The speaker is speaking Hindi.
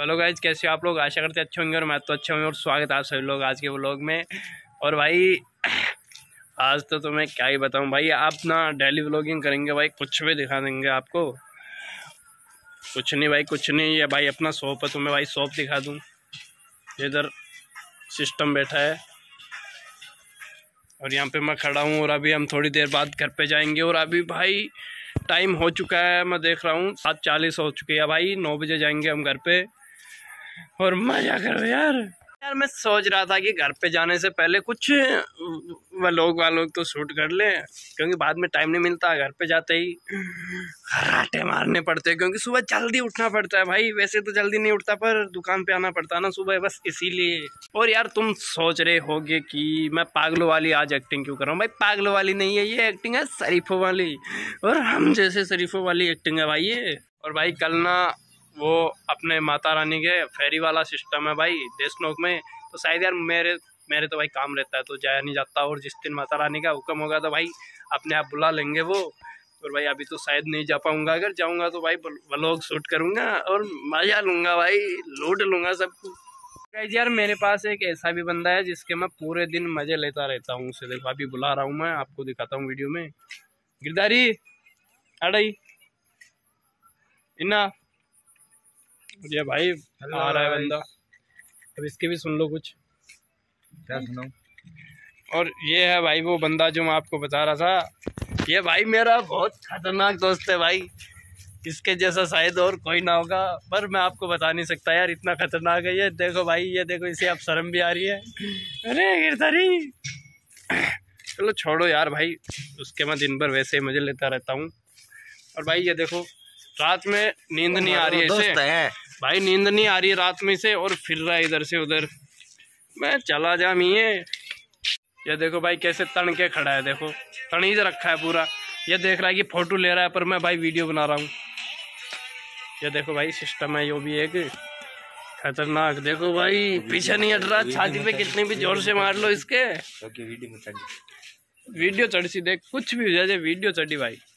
हेलो गाइज, कैसे हो आप लोग? आशा करते अच्छे होंगे और मैं तो अच्छा हूँ। और स्वागत है आप सभी लोग आज के व्लॉग में। और भाई आज तो मैं क्या ही बताऊँ भाई, आप ना डेली व्लॉगिंग करेंगे भाई, कुछ भी दिखा देंगे आपको। कुछ नहीं भाई, कुछ नहीं, ये भाई अपना शॉप है तो मैं भाई शॉप दिखा दूँ। इधर सिस्टम बैठा है और यहाँ पे मैं खड़ा हूँ। और अभी हम थोड़ी देर बाद घर पे जाएंगे। और अभी भाई टाइम हो चुका है, मैं देख रहा हूँ 7:40 हो चुकी है भाई। 9 बजे जाएंगे हम घर पे। और मज़ा करो यार। मैं सोच रहा था कि घर पे जाने से पहले कुछ व्लॉग तो शूट कर ले, क्योंकि बाद में टाइम नहीं मिलता। घर पे जाते ही खर्राटे मारने पड़ते हैं, क्योंकि सुबह जल्दी उठना पड़ता है भाई। वैसे तो जल्दी नहीं उठता, पर दुकान पे आना पड़ता है ना सुबह, बस इसीलिए। और यार तुम सोच रहे होगे कि मैं पागलों वाली आज एक्टिंग क्यों कर रहा हूँ। भाई पागलों वाली नहीं है ये एक्टिंग, है शरीफों वाली। और हम जैसे शरीफों वाली एक्टिंग है भाई ये। और भाई कल ना वो अपने माता रानी के फेरी वाला सिस्टम है भाई देशनोक में, तो शायद यार मेरे तो भाई काम रहता है तो जाया नहीं जाता। और जिस दिन माता रानी का हुक्म होगा तो भाई अपने आप बुला लेंगे वो। और भाई अभी तो शायद नहीं जा पाऊँगा, अगर जाऊँगा तो भाई व्लॉग शूट करूँगा और मज़ा लूँगा भाई, लूट लूँगा सबको। गाइस यार मेरे पास एक ऐसा भी बंदा है जिसके मैं पूरे दिन मज़े लेता रहता हूँ उसे। देखो अभी बुला रहा हूँ, मैं आपको दिखाता हूँ वीडियो में। गिरदारी अड़ई इन्ना ये भाई आ रहा है बंदा। अब इसके भी सुन लो कुछ, क्या सुनाऊं। और ये है भाई वो बंदा जो मैं आपको बता रहा था। ये भाई मेरा बहुत खतरनाक दोस्त है भाई, इसके जैसा शायद और कोई ना होगा, पर मैं आपको बता नहीं सकता यार, इतना खतरनाक है ये। देखो भाई ये देखो, इसे अब शर्म भी आ रही है। अरे गिरधारी चलो छोड़ो यार भाई, उसके मैं दिन भर वैसे ही मजे लेता रहता हूँ। और भाई ये देखो रात में नींद नहीं आ रही है इसे भाई, नींद नहीं आ रही है रात में से, और फिर रहा है इधर से उधर। मैं चला जा मिये। ये देखो भाई कैसे तन के खड़ा है, देखो तनीज रखा है पूरा। ये देख रहा है कि फोटो ले रहा है, पर मैं भाई वीडियो बना रहा हूँ। ये देखो भाई सिस्टम है, यो भी एक खतरनाक। देखो भाई पीछे नहीं हट रहा, छाती पे कितनी भी जोर से मार लो इसके, वीडियो चढ़ी। देख कुछ भी हो जाए वीडियो चढ़ी भाई।